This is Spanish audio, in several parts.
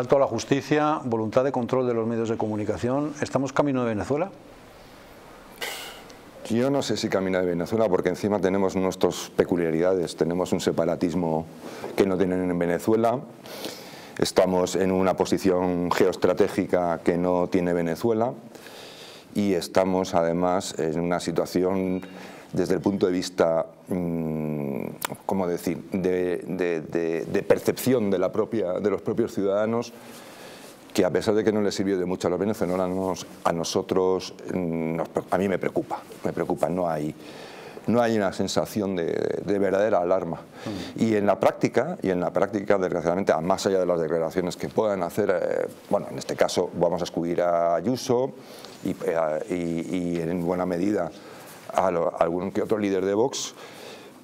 Alto a la justicia, voluntad de control de los medios de comunicación. ¿Estamos camino de Venezuela? Yo no sé si camino de Venezuela, porque encima tenemos nuestras peculiaridades. Tenemos un separatismo que no tienen en Venezuela. Estamos en una posición geoestratégica que no tiene Venezuela. Y estamos además en una situación desde el punto de vista, ¿cómo decir?, de percepción de los propios ciudadanos, que a pesar de que no les sirvió de mucho a los venezolanos, a nosotros, a mí me preocupa, no hay una sensación de verdadera alarma. Y en la práctica, desgraciadamente, más allá de las declaraciones que puedan hacer, bueno, en este caso vamos a escudir a Ayuso y en buena medida a algún que otro líder de Vox,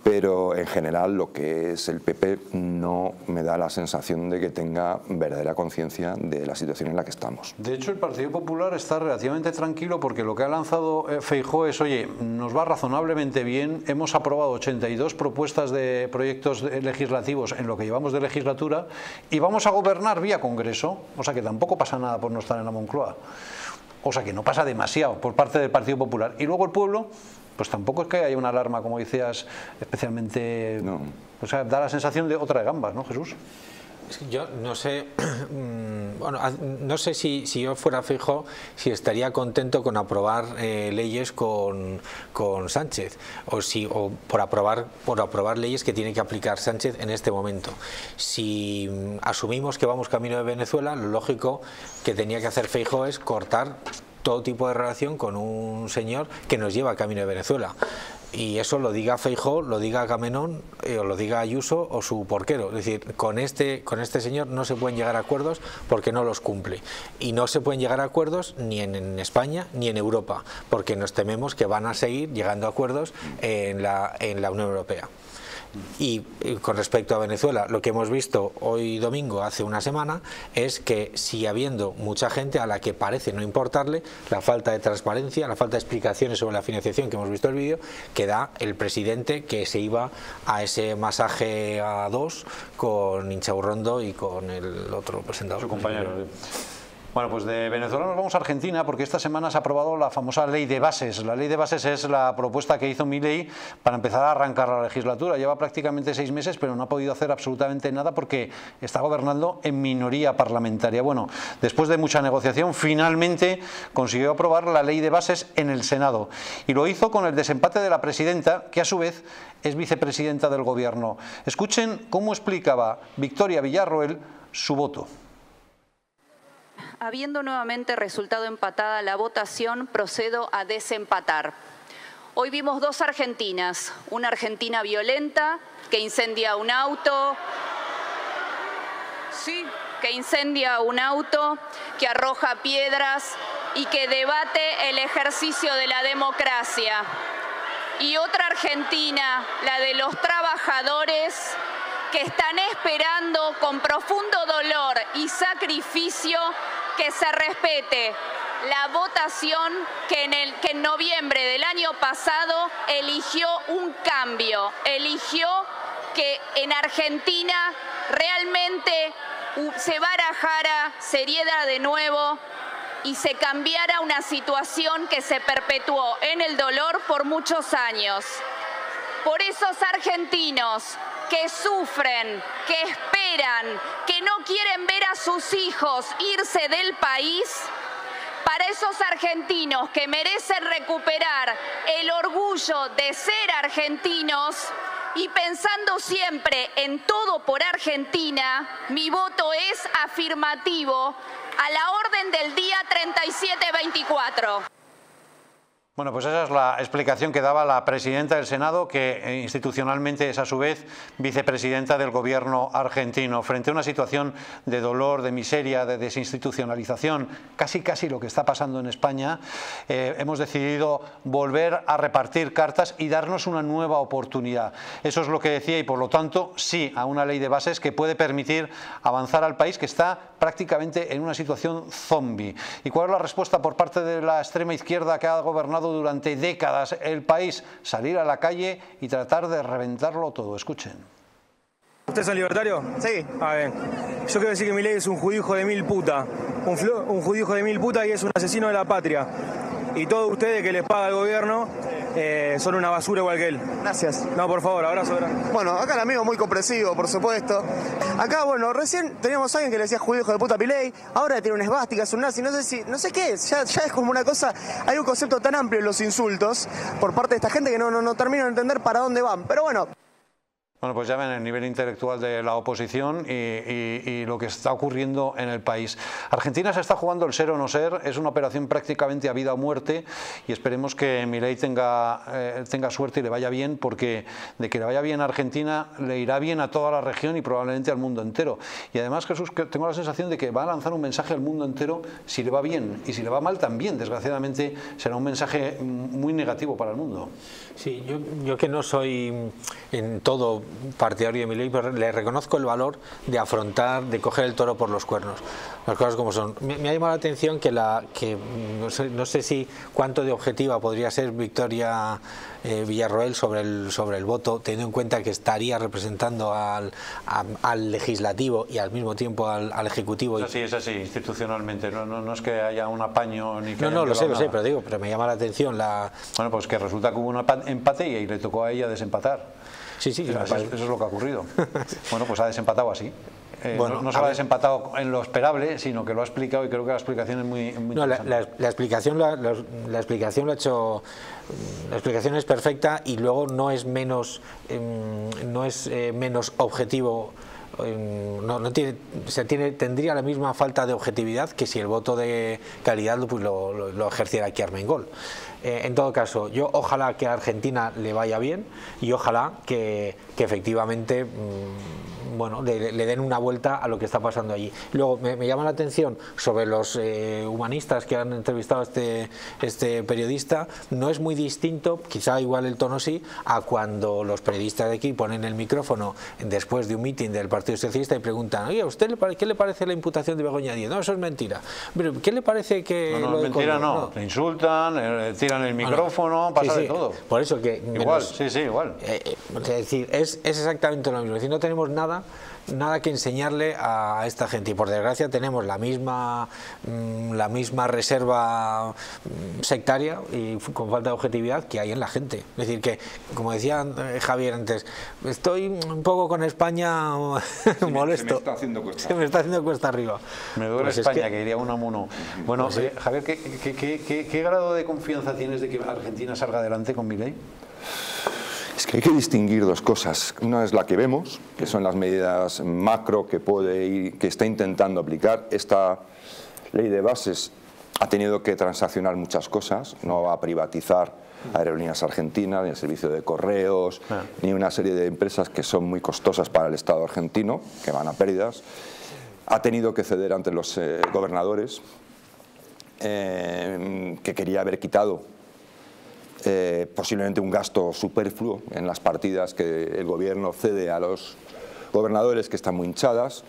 pero en general lo que es el PP no me da la sensación de que tenga verdadera conciencia de la situación en la que estamos. De hecho, el Partido Popular está relativamente tranquilo porque lo que ha lanzado Feijóo es: oye, nos va razonablemente bien, hemos aprobado 82 propuestas de proyectos legislativos en lo que llevamos de legislatura y vamos a gobernar vía Congreso, o sea que tampoco pasa nada por no estar en la Moncloa. O sea que no pasa demasiado por parte del Partido Popular. Y luego el pueblo, pues tampoco es que haya una alarma, como decías, especialmente... No. O sea, da la sensación de otra de gambas, ¿no, Jesús? Yo no sé, bueno, no sé si yo fuera Feijóo, si estaría contento con aprobar leyes con Sánchez o por aprobar leyes que tiene que aplicar Sánchez en este momento. Si asumimos que vamos camino de Venezuela, lo lógico que tenía que hacer Feijóo es cortar todo tipo de relación con un señor que nos lleva camino de Venezuela. Y eso lo diga Feijóo, lo diga Camenón, o lo diga Ayuso o su porquero. Es decir, con este señor no se pueden llegar a acuerdos porque no los cumple. Y no se pueden llegar a acuerdos ni en España ni en Europa, porque nos tememos que van a seguir llegando a acuerdos en la Unión Europea. Y con respecto a Venezuela, lo que hemos visto hoy domingo, hace una semana, es que sigue habiendo mucha gente a la que parece no importarle la falta de transparencia, la falta de explicaciones sobre la financiación, que hemos visto el vídeo, que da el presidente que se iba a ese masaje a dos con Inchaburrondo y con el otro presentador. Su compañero. Bueno, pues de Venezuela nos vamos a Argentina, porque esta semana se ha aprobado la famosa Ley de Bases. La Ley de Bases es la propuesta que hizo Milei para empezar a arrancar la legislatura. Lleva prácticamente 6 meses, pero no ha podido hacer absolutamente nada porque está gobernando en minoría parlamentaria. Bueno, después de mucha negociación, finalmente consiguió aprobar la Ley de Bases en el Senado. Y lo hizo con el desempate de la presidenta, que a su vez es vicepresidenta del gobierno. Escuchen cómo explicaba Victoria Villarruel su voto. Habiendo nuevamente resultado empatada la votación, procedo a desempatar. Hoy vimos dos Argentinas, una Argentina violenta que incendia un auto, que arroja piedras y que debate el ejercicio de la democracia. Y otra Argentina, la de los trabajadores, que están esperando con profundo dolor y sacrificio que se respete la votación que en noviembre del año pasado eligió un cambio, eligió que en Argentina realmente se barajara, se diera de nuevo y se cambiara una situación que se perpetuó en el dolor por muchos años. Por esos argentinos que sufren, que esperan, que no quieren ver a sus hijos irse del país, para esos argentinos que merecen recuperar el orgullo de ser argentinos y pensando siempre en todo por Argentina, mi voto es afirmativo a la orden del día 3724. Bueno, pues esa es la explicación que daba la presidenta del Senado, que institucionalmente es a su vez vicepresidenta del gobierno argentino. Frente a una situación de dolor, de miseria, de desinstitucionalización, casi lo que está pasando en España, hemos decidido volver a repartir cartas y darnos una nueva oportunidad. Eso es lo que decía y por lo tanto sí a una ley de bases que puede permitir avanzar al país, que está prácticamente en una situación zombie. ¿Y cuál es la respuesta por parte de la extrema izquierda que ha gobernado durante décadas el país? Salir a la calle y tratar de reventarlo todo. Escuchen. ¿Usted es libertario? Sí. Ah, bien. Yo quiero decir que Milei es un judío hijo de mil puta, un judío hijo de mil puta y es un asesino de la patria. Y todos ustedes que les paga el gobierno son una basura igual que él. Gracias. No, por favor, abrazo grande. Bueno, acá el amigo muy comprensivo, por supuesto. Acá, bueno, recién teníamos a alguien que le decía judío hijo de puta a Milei, ahora tiene una esvástica, es un nazi, no sé qué es, ya es como una cosa, hay un concepto tan amplio en los insultos por parte de esta gente que no termino de entender para dónde van, pero bueno. Bueno, pues ya ven el nivel intelectual de la oposición y lo que está ocurriendo en el país. Argentina se está jugando el ser o no ser, es una operación prácticamente a vida o muerte y esperemos que Milei tenga suerte y le vaya bien, porque de que le vaya bien a Argentina le irá bien a toda la región y probablemente al mundo entero. Y además, Jesús, que tengo la sensación de que va a lanzar un mensaje al mundo entero si le va bien, y si le va mal también, desgraciadamente, será un mensaje muy negativo para el mundo. Sí, yo que no soy en todo partidario de Milei, pero le reconozco el valor de afrontar, de coger el toro por los cuernos, las cosas como son. Me ha llamado la atención que no sé si cuánto de objetiva podría ser Victoria Villarruel sobre el voto, teniendo en cuenta que estaría representando al legislativo y al mismo tiempo al ejecutivo. Es así, institucionalmente, no es que haya un apaño ni que... No, lo sé, pero digo, pero me llama la atención la... Bueno, pues que resulta que hubo un empate y le tocó a ella desempatar. Sí, claro, eso es lo que ha ocurrido. Bueno, pues ha desempatado así. Bueno, no se lo ha desempatado en lo esperable, sino que lo ha explicado, y creo que la explicación es muy no, la explicación lo ha hecho. La explicación es perfecta y luego no es menos objetivo. Tendría la misma falta de objetividad que si el voto de calidad pues lo ejerciera aquí Armengol. En todo caso, yo ojalá que a Argentina le vaya bien y ojalá que efectivamente le den una vuelta a lo que está pasando allí. Luego me llama la atención sobre los humanistas que han entrevistado a este periodista. No es muy distinto, quizá igual el tono sí, a cuando los periodistas de aquí ponen el micrófono después de un mitin del Partido Socialista y preguntan: oye, ¿a usted qué le parece la imputación de Begoña Díez? No, eso es mentira. Pero ¿qué le parece que...? No, mentira no. Le insultan, le tiran el micrófono, pasa de todo. Por eso que... Igual, menos, igual. Es decir, es exactamente lo mismo. Es decir, no tenemos nada que enseñarle a esta gente, y por desgracia tenemos la misma reserva sectaria y con falta de objetividad que hay en la gente. Es decir, que como decía Javier antes, estoy un poco con España molesto, se me está haciendo cuesta arriba, me duele pues España, que iría uno a uno. Bueno, pues sí. Javier, ¿qué grado de confianza tienes de que Argentina salga adelante con Milei? Es que hay que distinguir dos cosas. Una es la que vemos, que son las medidas macro que está intentando aplicar. Esta ley de bases ha tenido que transaccionar muchas cosas. No va a privatizar Aerolíneas Argentinas, ni el servicio de correos, ni una serie de empresas que son muy costosas para el Estado argentino, que van a pérdidas. Ha tenido que ceder ante los gobernadores, que quería haber quitado posiblemente un gasto superfluo en las partidas que el gobierno cede a los gobernadores, que están muy hinchadas.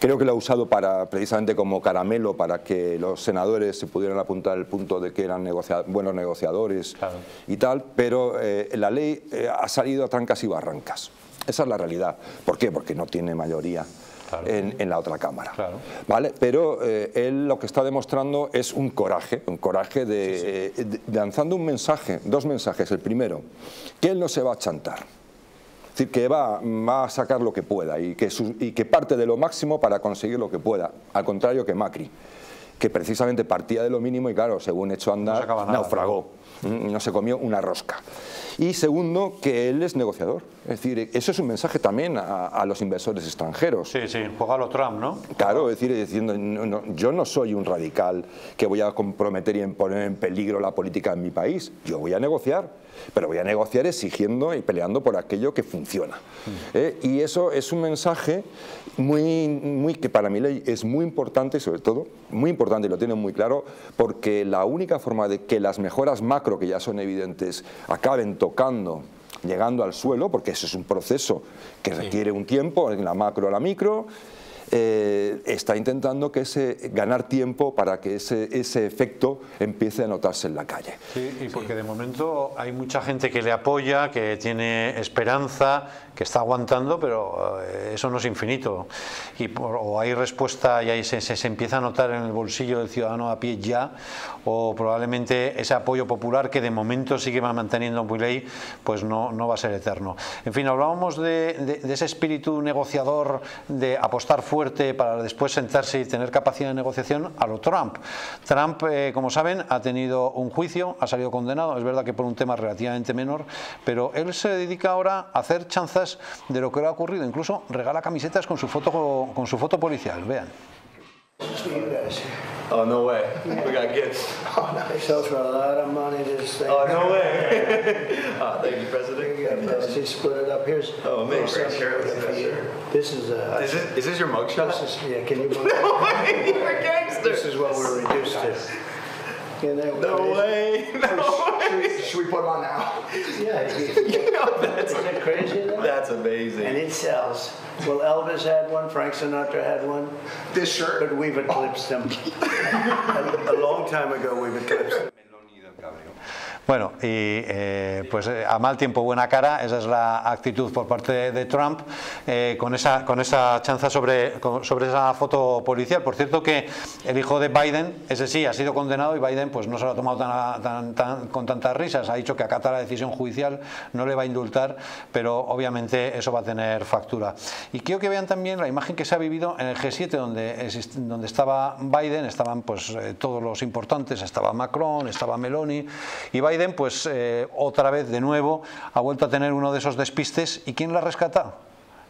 Creo que lo ha usado precisamente como caramelo para que los senadores se pudieran apuntar el punto de que eran buenos negociadores, claro, y tal, pero la ley ha salido a trancas y barrancas. Esa es la realidad. ¿Por qué? Porque no tiene mayoría. Claro. En la otra cámara, claro, ¿vale? Pero él lo que está demostrando es un coraje de, lanzando un mensaje, dos mensajes. El primero, que él no se va a chantar, es decir, que va a sacar lo que pueda y que parte de lo máximo para conseguir lo que pueda, al contrario que Macri, que precisamente partía de lo mínimo y, claro, según hecho andar, naufragó, no se comió una rosca. Y segundo, que él es negociador. Es decir, eso es un mensaje también a los inversores extranjeros. Sí, juega a lo Trump, ¿no? Claro, es decir, diciendo, yo no soy un radical que voy a comprometer y poner en peligro la política en mi país. Yo voy a negociar, pero voy a negociar exigiendo y peleando por aquello que funciona. Y eso es un mensaje muy que para Milei es muy importante, sobre todo, muy importante, y lo tienen muy claro, porque la única forma de que las mejoras macro, que ya son evidentes, acaben tocando, llegando al suelo, porque eso es un proceso que requiere un tiempo, en la macro a la micro, está intentando que ganar tiempo para que ese efecto empiece a notarse en la calle. Sí, y porque de momento hay mucha gente que le apoya, que tiene esperanza, que está aguantando, pero eso no es infinito. O hay respuesta y ahí se empieza a notar en el bolsillo del ciudadano a pie ya, o probablemente ese apoyo popular que de momento sigue manteniendo Milei, pues no va a ser eterno. En fin, hablábamos de ese espíritu negociador, de apostar fuerte para después sentarse y tener capacidad de negociación a lo Trump. Trump, como saben, ha tenido un juicio, ha salido condenado, es verdad que por un tema relativamente menor, pero él se dedica ahora a hacer chanzas de lo que le ha ocurrido, incluso regala camisetas con su foto policial, vean. Oh, no way. We got gifts. Oh, nice. They sell for a lot of money, just saying. Oh, no way. Oh, thank you, President. She split it up. Here's... Oh, man. This is a... Is this your mugshot? This is, yeah, can you... No way! You're a gangster! This is what we're reduced to. No way! No way! Should we put them on now? Yeah. You know, isn't it crazy? That's amazing. And it sells. Well, Elvis had one. Frank Sinatra had one. This shirt. But we've eclipsed them. A long time ago, we've eclipsed them. Bueno, y pues a mal tiempo buena cara, esa es la actitud por parte de Trump, con esa chanza sobre esa foto policial. Por cierto que el hijo de Biden, ese sí, ha sido condenado y Biden pues no se lo ha tomado con tantas risas, ha dicho que acata la decisión judicial, no le va a indultar, pero obviamente eso va a tener factura. Y quiero que vean también la imagen que se ha vivido en el G7, donde estaba Biden, estaban pues todos los importantes, estaba Macron, estaba Meloni, y Biden, pues otra vez, de nuevo, ha vuelto a tener uno de esos despistes. ¿Y quién la rescata?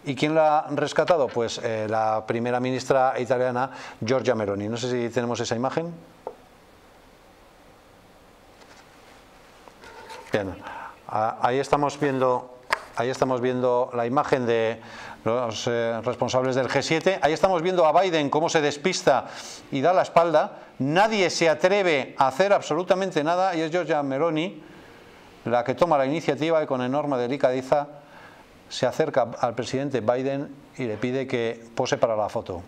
¿Y quién la ha rescatado? Pues la primera ministra italiana, Giorgia Meloni. No sé si tenemos esa imagen. Bien, ahí estamos viendo la imagen de los responsables del G7. Ahí estamos viendo a Biden cómo se despista y da la espalda. Nadie se atreve a hacer absolutamente nada y es Giorgia Meloni la que toma la iniciativa y con enorme delicadeza se acerca al presidente Biden y le pide que pose para la foto.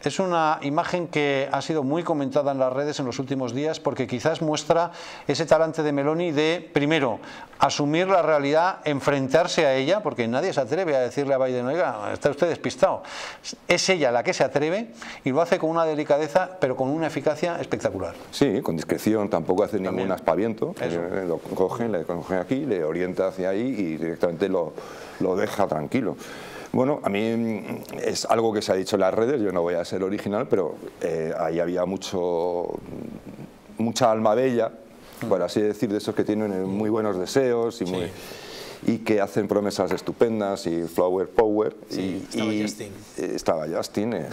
Es una imagen que ha sido muy comentada en las redes en los últimos días porque quizás muestra ese talante de Meloni de, primero, asumir la realidad, enfrentarse a ella, porque nadie se atreve a decirle a Biden, oiga, está usted despistado. Es ella la que se atreve y lo hace con una delicadeza, pero con una eficacia espectacular. Sí, con discreción, tampoco hace ningún aspaviento. Lo cogen, le cogen aquí, le orienta hacia ahí y directamente lo deja tranquilo. Bueno, a mí es algo que se ha dicho en las redes, yo no voy a ser original, pero ahí había mucha alma bella, por así decir, de esos que tienen muy buenos deseos y muy... Sí. Y que hacen promesas estupendas y flower power. Sí, estaba Justin,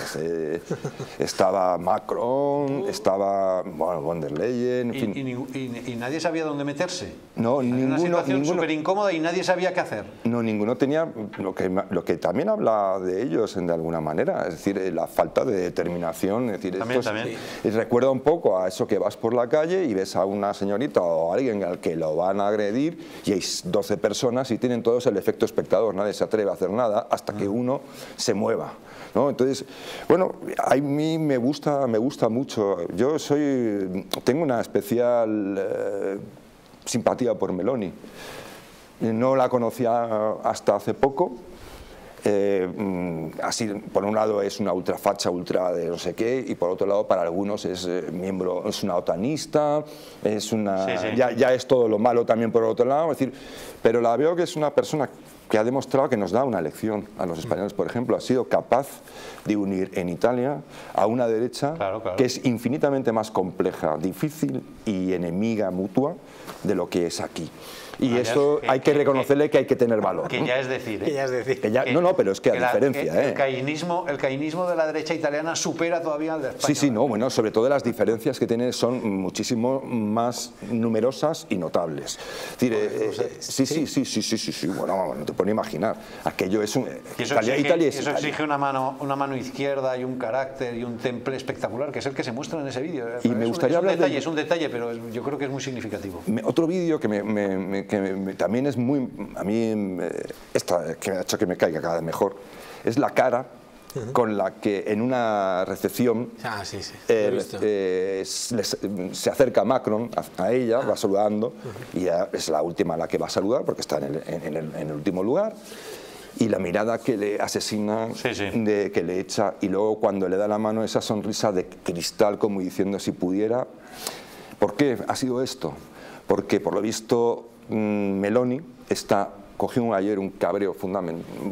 estaba Macron, estaba bueno, von der Leyen, en fin. Y nadie sabía dónde meterse. No, una situación súper incómoda y nadie sabía qué hacer. No, ninguno tenía lo que también habla de ellos de alguna manera, es decir, la falta de determinación. Es decir, también. Recuerda un poco a eso que vas por la calle y ves a una señorita o a alguien al que lo van a agredir y hay 12 personas y tienen todos el efecto espectador, nadie se atreve a hacer nada hasta que uno se mueva, ¿no? Entonces, bueno, a mí me gusta mucho, yo tengo una especial simpatía por Meloni, no la conocía hasta hace poco. Así, por un lado es una ultrafacha, ultra de no sé qué, y por otro lado para algunos es es una otanista, es una... Sí, sí. Ya es todo lo malo también por otro lado, es decir, pero la veo que es una persona que ha demostrado que nos da una lección a los españoles, por ejemplo, ha sido capaz de unir en Italia a una derecha claro. que es infinitamente más compleja, difícil y enemiga mutua de lo que es aquí. Y eso hay que reconocerle que hay que tener valor. Que ya es decir. ¿Eh? Que ya es decir. Que ya, no, pero es que a diferencia. El cainismo de la derecha italiana supera todavía al de España. Sí, sí, no, bueno, sobre todo las diferencias que tiene son muchísimo más numerosas y notables. Es decir, sí, bueno, no te puedes imaginar. Aquello es un... Italia exige una mano izquierda y un carácter y un temple espectacular, que es el que se muestra en ese vídeo. Y me gustaría hablar de... Es un detalle, pero yo creo que es muy significativo. Otro vídeo que también es muy... A mí, esta que me ha hecho que me caiga cada vez mejor, es la cara con la que en una recepción se acerca Macron a ella, va saludando, y es la última a la que va a saludar porque está en el último lugar. Y la mirada que le asesina, que le echa, y luego cuando le da la mano esa sonrisa de cristal como diciendo si pudiera. ¿Por qué ha sido esto? Porque por lo visto Meloni cogió ayer un cabreo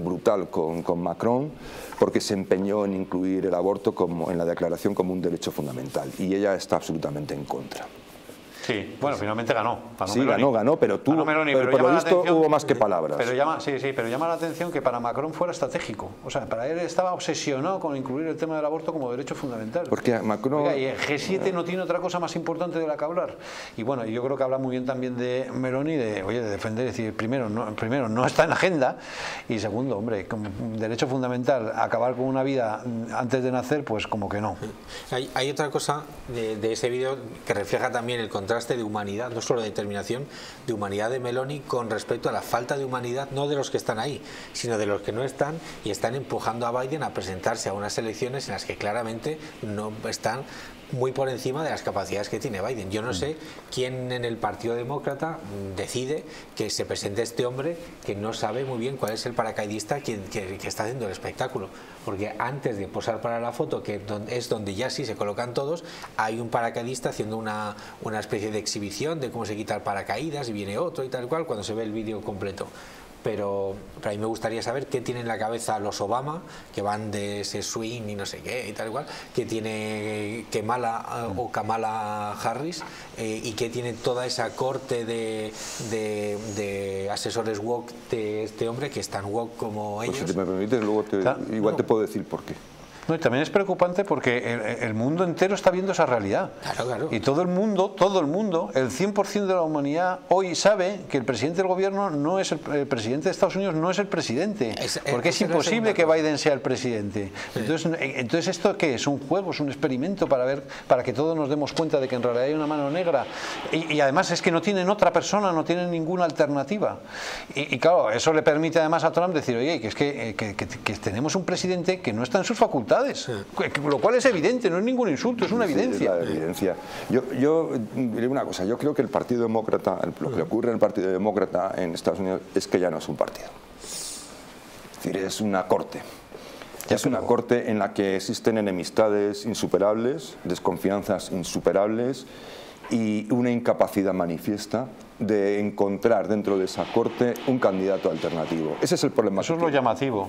brutal con Macron porque se empeñó en incluir el aborto en la declaración como un derecho fundamental, y ella está absolutamente en contra. Sí, bueno, finalmente ganó Meloni. ganó, pero tú, pero por lo visto hubo más que palabras. Pero llama la atención que para Macron fuera estratégico. O sea, para él estaba obsesionado con incluir el tema del aborto como derecho fundamental. Porque Macron... Oiga, y el G7 no tiene otra cosa más importante de la que hablar. Y bueno, yo creo que habla muy bien también de Meloni, de defender, es decir, primero, no está en la agenda, y segundo, hombre, como derecho fundamental, acabar con una vida antes de nacer, pues como que no. Hay otra cosa de ese vídeo que refleja también el contraste de humanidad, no solo de determinación, de humanidad de Meloni con respecto a la falta de humanidad, no de los que están ahí, sino de los que no están y están empujando a Biden a presentarse a unas elecciones en las que claramente no están muy por encima de las capacidades que tiene Biden. Yo no sé quién en el Partido Demócrata decide que se presente este hombre que no sabe muy bien cuál es el paracaidista que está haciendo el espectáculo. Porque antes de posar para la foto, que es donde ya sí se colocan todos, hay un paracaidista haciendo una especie de exhibición de cómo se quita el paracaídas, y viene otro y tal cual, cuando se ve el vídeo completo. Pero a mí me gustaría saber qué tiene en la cabeza los Obama, que van de ese swing y no sé qué y tal igual, qué tiene Kamala Harris, y qué tiene toda esa corte de asesores woke de este hombre, que es tan woke como ellos. Pues si me permites, luego te puedo decir por qué. No, y también es preocupante porque el mundo entero está viendo esa realidad. Claro, claro. Y todo el mundo, el 100% de la humanidad hoy sabe que el presidente del gobierno no es el presidente de Estados Unidos, no es el presidente. Porque es imposible que Biden sea el presidente. Entonces, ¿esto qué es? ¿Un juego? ¿Es un experimento para que todos nos demos cuenta de que en realidad hay una mano negra? Y además es que no tienen otra persona, no tienen ninguna alternativa. Y claro, eso le permite además a Trump decir, oye, que tenemos un presidente que no está en sus facultades. Lo cual es evidente, no es ningún insulto, es una evidencia. Es la evidencia. Yo diré una cosa, yo creo que el Partido Demócrata, lo que ocurre en el Partido Demócrata en Estados Unidos es que ya no es un partido. Es decir, es una corte. Es una corte en la que existen enemistades insuperables, desconfianzas insuperables y una incapacidad manifiesta de encontrar dentro de esa corte un candidato alternativo. Ese es el problema. Eso es lo llamativo.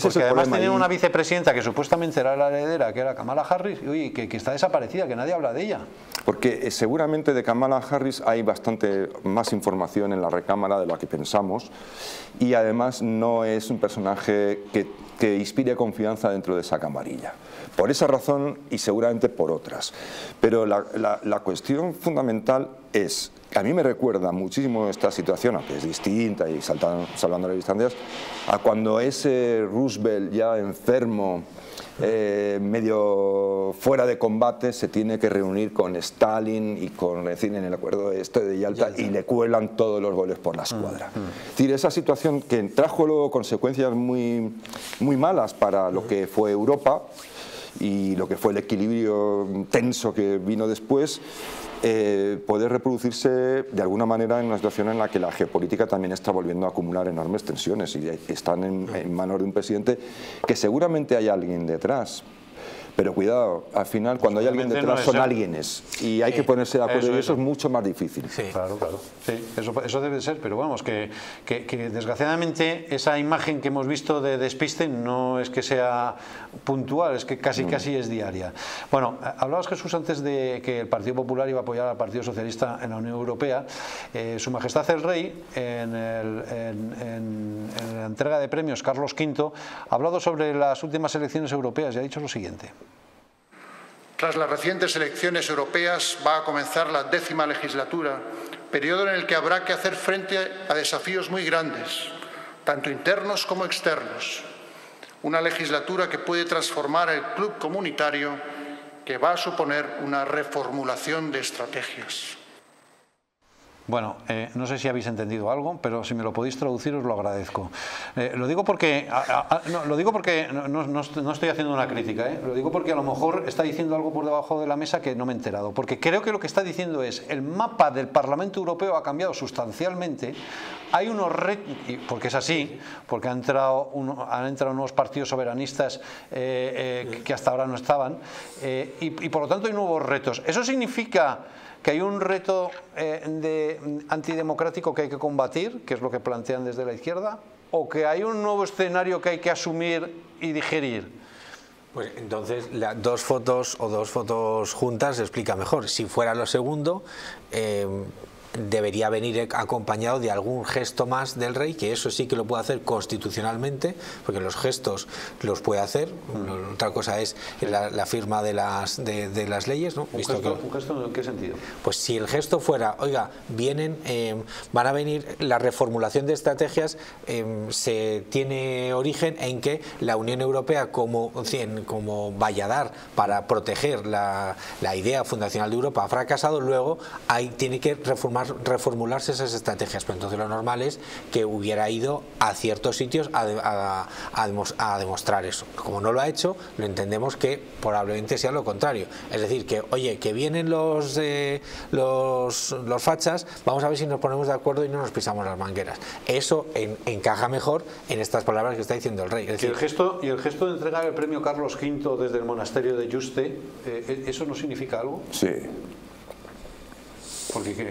Porque además tenía una vicepresidenta que supuestamente era la heredera, que era Kamala Harris, y oye, que está desaparecida, que nadie habla de ella. Porque seguramente de Kamala Harris hay bastante más información en la recámara de la que pensamos, y además no es un personaje que inspire confianza dentro de esa camarilla. Por esa razón y seguramente por otras. Pero la cuestión fundamental es, a mí me recuerda muchísimo esta situación, aunque es distinta y salvando las distancias, a cuando ese Roosevelt ya enfermo, medio fuera de combate, se tiene que reunir con Stalin y en el acuerdo de Yalta, y le cuelan todos los goles por la escuadra. Es decir, esa situación que trajo luego consecuencias muy, muy malas para lo que fue Europa y lo que fue el equilibrio tenso que vino después, puede reproducirse de alguna manera en una situación en la que la geopolítica también está volviendo a acumular enormes tensiones y están en manos de un presidente que seguramente hay alguien detrás. Pero cuidado, al final cuando hay alguien detrás son alguienes y hay que ponerse de acuerdo, y eso es mucho más difícil. Sí, claro. Sí, eso debe ser, pero vamos, que desgraciadamente esa imagen que hemos visto de despiste no es que sea puntual, es que casi es diaria. Bueno, hablabas, Jesús, antes de que el Partido Popular iba a apoyar al Partido Socialista en la Unión Europea. Su Majestad el Rey, en la entrega de premios Carlos V, ha hablado sobre las últimas elecciones europeas y ha dicho lo siguiente. Tras las recientes elecciones europeas va a comenzar la 10ª legislatura, periodo en el que habrá que hacer frente a desafíos muy grandes, tanto internos como externos. Una legislatura que puede transformar el club comunitario, que va a suponer una reformulación de estrategias. Bueno, no sé si habéis entendido algo, pero si me lo podéis traducir os lo agradezco. Lo digo porque, no estoy haciendo una crítica, lo digo porque a lo mejor está diciendo algo por debajo de la mesa que no me he enterado. Porque creo que lo que está diciendo es, el mapa del Parlamento Europeo ha cambiado sustancialmente, hay unos retos, porque es así, porque han entrado nuevos partidos soberanistas que hasta ahora no estaban, y por lo tanto hay nuevos retos. Eso significa que hay un reto antidemocrático que hay que combatir, que es lo que plantean desde la izquierda, o que hay un nuevo escenario que hay que asumir y digerir. Pues entonces dos fotos o dos fotos juntas se explica mejor. Si fuera lo segundo, debería venir acompañado de algún gesto más del rey, que eso sí que lo puede hacer constitucionalmente, porque los gestos los puede hacer. Otra cosa es la firma de las leyes, ¿no? ¿Un gesto en qué sentido? Pues si el gesto fuera, oiga, van a venir, la reformulación de estrategias se tiene origen en que la Unión Europea como valladar para proteger la idea fundacional de Europa ha fracasado, luego tiene que reformularse esas estrategias, pero entonces lo normal es que hubiera ido a ciertos sitios a demostrar eso. Como no lo ha hecho, lo entendemos que probablemente sea lo contrario, es decir, que oye, que vienen los fachas, vamos a ver si nos ponemos de acuerdo y no nos pisamos las mangueras. Eso encaja mejor en estas palabras que está diciendo el rey. Es decir, el gesto de entregar el premio Carlos V desde el monasterio de Yuste, ¿eso no significa algo? Sí. Porque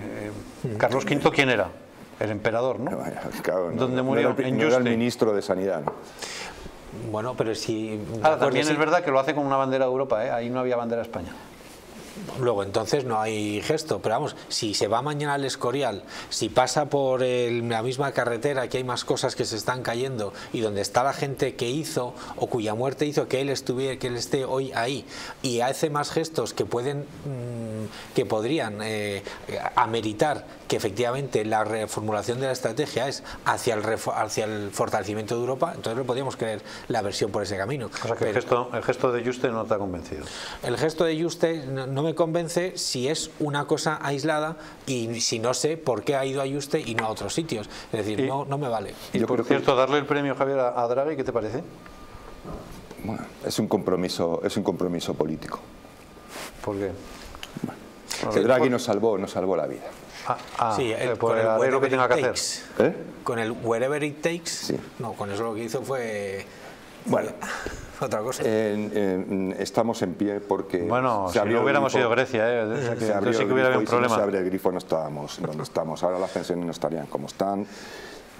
Carlos V, ¿quién era? El emperador, ¿no? ¿Dónde murió? No era el ministro de Sanidad, ¿no? Bueno, pero si... Ahora, también es verdad que lo hace con una bandera de Europa, ¿eh? Ahí no había bandera de España. Luego entonces no hay gesto, pero vamos, si se va mañana al Escorial, si pasa por la misma carretera, que hay más cosas que se están cayendo y donde está la gente que hizo o cuya muerte hizo que él estuviera, que él esté hoy ahí, y hace más gestos que podrían ameritar que efectivamente la reformulación de la estrategia es hacia el fortalecimiento de Europa, entonces no podríamos creer la versión por ese camino. O sea que el gesto de Yuste no te ha convencido. El gesto de Yuste no me convence si es una cosa aislada y si no sé por qué ha ido a Yuste y no a otros sitios. Es decir, no me vale. Y por cierto, darle el premio, Javier, a Draghi, ¿qué te parece? Bueno, es un compromiso político. ¿Por qué? Bueno, Draghi nos salvó la vida. Sí, con el whatever que tenga que hacer. Con el wherever it takes. Sí. No, con eso lo que hizo fue... Bueno, otra cosa. Estamos en pie porque... Bueno, si no hubiéramos ido a Grecia, yo sí que hubiera habido un problema. Si no se abre el grifo no estábamos donde estamos. Ahora las pensiones no estarían como están.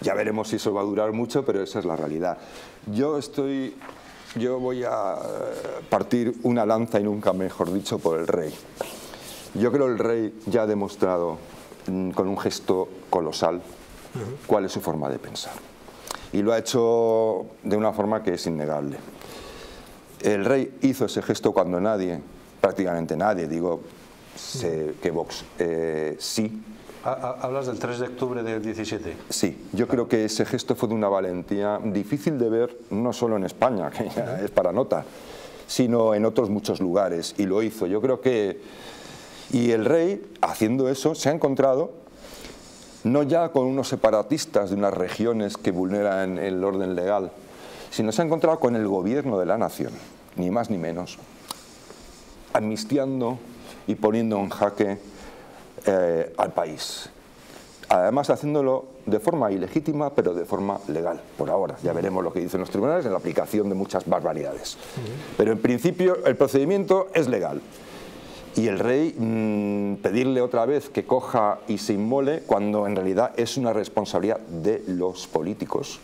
Ya veremos si eso va a durar mucho, pero esa es la realidad. Yo voy a partir una lanza y nunca mejor dicho por el rey. Yo creo que el rey ya ha demostrado con un gesto colosal cuál es su forma de pensar. Y lo ha hecho de una forma que es innegable. El rey hizo ese gesto cuando nadie, prácticamente nadie, digo que Vox sí. ¿Hablas del 3 de octubre del 17? Sí, yo creo que ese gesto fue de una valentía difícil de ver, no solo en España, que ya es para nota, sino en otros muchos lugares, y lo hizo. Yo creo que... Y el rey, haciendo eso, se ha encontrado... no ya con unos separatistas de unas regiones que vulneran el orden legal, sino se ha encontrado con el gobierno de la nación, ni más ni menos, amnistiando y poniendo en jaque al país. Además haciéndolo de forma ilegítima, pero de forma legal, por ahora. Ya veremos lo que dicen los tribunales en la aplicación de muchas barbaridades. Pero en principio el procedimiento es legal. Y el rey pedirle otra vez que coja y se inmole cuando en realidad es una responsabilidad de los políticos.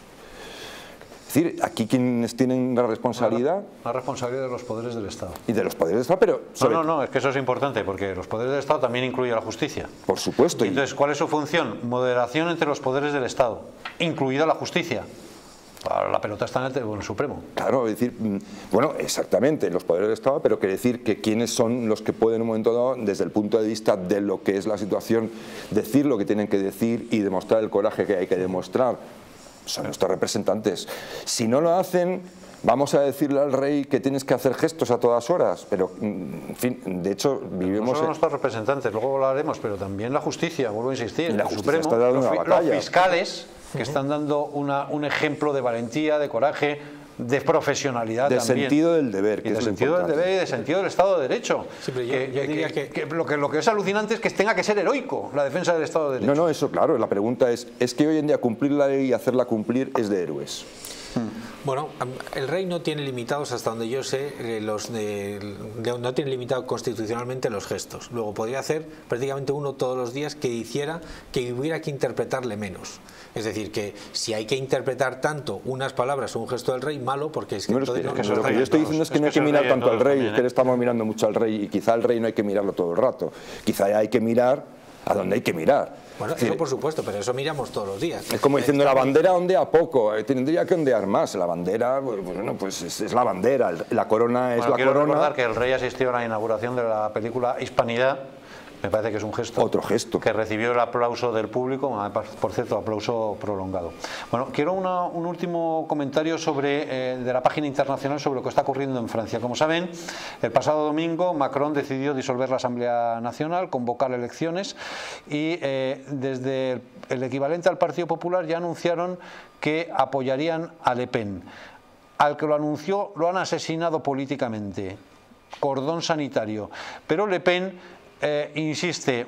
Es decir, aquí quienes tienen la responsabilidad... La responsabilidad de los poderes del Estado. Y de los poderes del Estado, pero... No, es que eso es importante, porque los poderes del Estado también incluye la justicia. Por supuesto. Y entonces, ¿cuál es su función? Moderación entre los poderes del Estado, incluida la justicia. La pelota está en el Supremo. Claro, es decir, bueno, exactamente, los poderes del Estado, pero quiere decir que quiénes son los que pueden en un momento dado, desde el punto de vista de lo que es la situación, decir lo que tienen que decir y demostrar el coraje que hay que demostrar, son nuestros representantes. Si no lo hacen, vamos a decirle al rey que tienes que hacer gestos a todas horas, pero en fin, de hecho vivimos... No solo nuestros representantes, luego hablaremos, pero también la justicia, vuelvo a insistir, el Supremo, los fiscales que están dando un ejemplo de valentía, de coraje, de profesionalidad, de también sentido del deber, que y de es sentido importante. Del deber y de sentido del Estado de Derecho. Sí, pero yo diría que lo que es alucinante es que tenga que ser heroico la defensa del Estado de Derecho. No, eso claro, la pregunta es que hoy en día cumplir la ley y hacerla cumplir es de héroes. Bueno, el rey no tiene limitados, hasta donde yo sé, no tiene limitado constitucionalmente los gestos. Luego podría hacer prácticamente uno todos los días que hiciera que hubiera que interpretarle menos. Es decir, que si hay que interpretar tanto unas palabras o un gesto del rey, malo, porque es que... No, lo que yo estoy diciendo es que no hay que mirar tanto al rey, es que le estamos mirando mucho al rey y quizá al rey no hay que mirarlo todo el rato. Quizá hay que mirar a donde hay que mirar. Bueno, eso por supuesto, pero eso miramos todos los días. Es como diciendo, la bandera ondea poco, tendría que ondear más. La bandera, bueno, pues es la bandera, la corona es la corona. Quiero recordar que el rey asistió a la inauguración de la película Hispanidad, me parece que es un gesto. Otro gesto. Que recibió el aplauso del público, por cierto, aplauso prolongado. Bueno, quiero un último comentario sobre, de la página internacional sobre lo que está ocurriendo en Francia. Como saben, el pasado domingo Macron decidió disolver la Asamblea Nacional, convocar elecciones y desde el equivalente al Partido Popular ya anunciaron que apoyarían a Le Pen. Al que lo anunció lo han asesinado políticamente. Cordón sanitario. Pero Le Pen... insiste,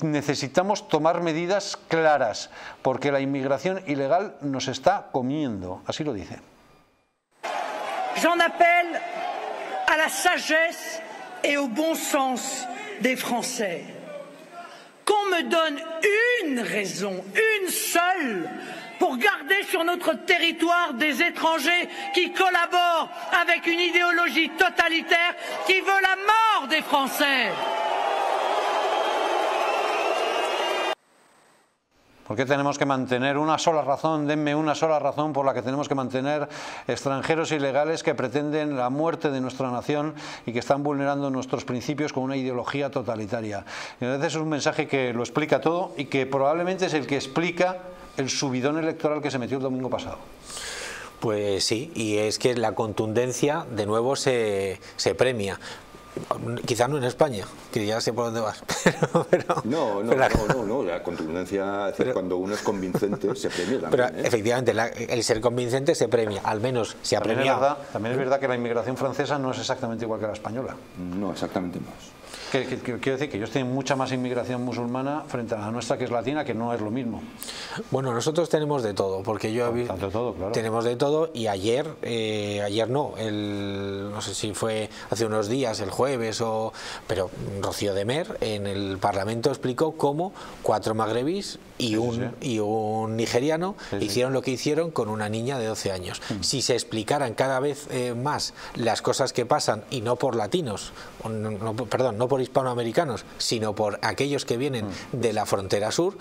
necesitamos tomar medidas claras porque la inmigración ilegal nos está comiendo, así lo dice. J'en appelle à la sagesse et au bon sens des Français. Qu'on me donne une raison, une seule, pour garder sur notre territoire des étrangers qui collaborent avec une idéologie totalitaire qui veut la mort des Français. ¿Por qué tenemos que mantener una sola razón? Denme una sola razón por la que tenemos que mantener extranjeros ilegales que pretenden la muerte de nuestra nación y que están vulnerando nuestros principios con una ideología totalitaria. Y a veces es un mensaje que lo explica todo y que probablemente es el que explica el subidón electoral que se metió el domingo pasado. Pues sí, y es que la contundencia de nuevo se premia. Quizás no en España, que ya sé por dónde vas. No, la contundencia, es decir, pero, cuando uno es convincente se premia también, pero efectivamente, el ser convincente se premia, al menos se ha premiado. También es verdad que la inmigración francesa no es exactamente igual que la española. No, exactamente más. Quiero decir que ellos tienen mucha más inmigración musulmana frente a la nuestra, que es latina, que no es lo mismo. Bueno, nosotros tenemos de todo, porque yo he visto todo, claro. Tenemos de todo y no sé si fue hace unos días, el jueves, pero Rocío Demer en el Parlamento explicó cómo 4 magrebís y un nigeriano hicieron lo que hicieron con una niña de 12 años. Si se explicaran cada vez más las cosas que pasan, y no por latinos, perdón, no por hispanoamericanos, sino por aquellos que vienen de la frontera sur,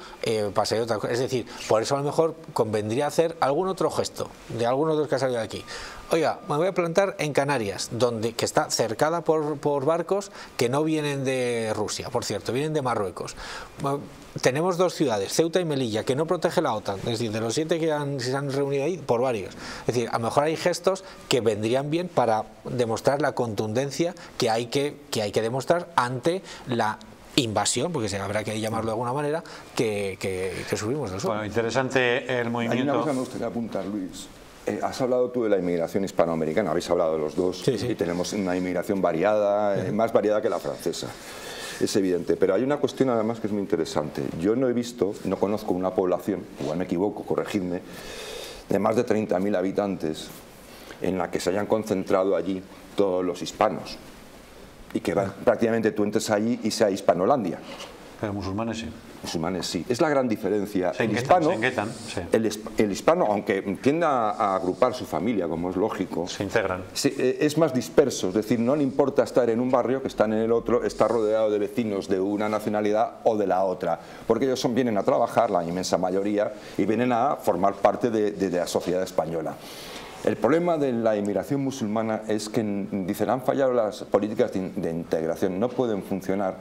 pasaría otra cosa. Es decir, por eso a lo mejor convendría hacer algún otro gesto de algunos de los que ha salido de aquí. Oiga, me voy a plantar en Canarias, que está cercada por barcos que no vienen de Rusia, por cierto, vienen de Marruecos. Tenemos 2 ciudades, Ceuta y Melilla, que no protege la OTAN, es decir, de los 7 que se han reunido ahí, por varios. Es decir, a lo mejor hay gestos que vendrían bien para demostrar la contundencia que hay que demostrar ante la invasión, porque habrá que llamarlo de alguna manera, que subimos del sur. Bueno, interesante el movimiento. Hay una cosa que me gustaría apuntar, Luis. Has hablado tú de la inmigración hispanoamericana, habéis hablado de los dos, y tenemos una inmigración variada, más variada que la francesa, es evidente. Pero hay una cuestión además que es muy interesante. Yo no he visto, no conozco una población, igual me equivoco, corregidme, de más de 30.000 habitantes en la que se hayan concentrado allí todos los hispanos y que prácticamente tú entres allí y sea Hispanolandia. Pero musulmanes sí. Musulmanes sí. Es la gran diferencia. El hispano, aunque tiende a agrupar su familia, como es lógico, se integran. Es más disperso, es decir, no le importa estar en un barrio que estar en el otro, estar rodeado de vecinos de una nacionalidad o de la otra, porque ellos vienen a trabajar, la inmensa mayoría, y vienen a formar parte de la sociedad española. El problema de la inmigración musulmana es que, dicen, han fallado las políticas de integración, no pueden funcionar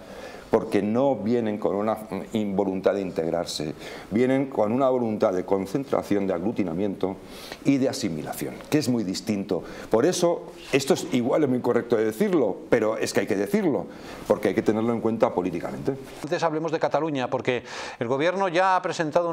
porque no vienen con una voluntad de integrarse, vienen con una voluntad de concentración, de aglutinamiento y de asimilación, que es muy distinto. Por eso, esto es igual, es muy correcto de decirlo, pero es que hay que decirlo, porque hay que tenerlo en cuenta políticamente. Entonces hablemos de Cataluña, porque el gobierno ya ha presentado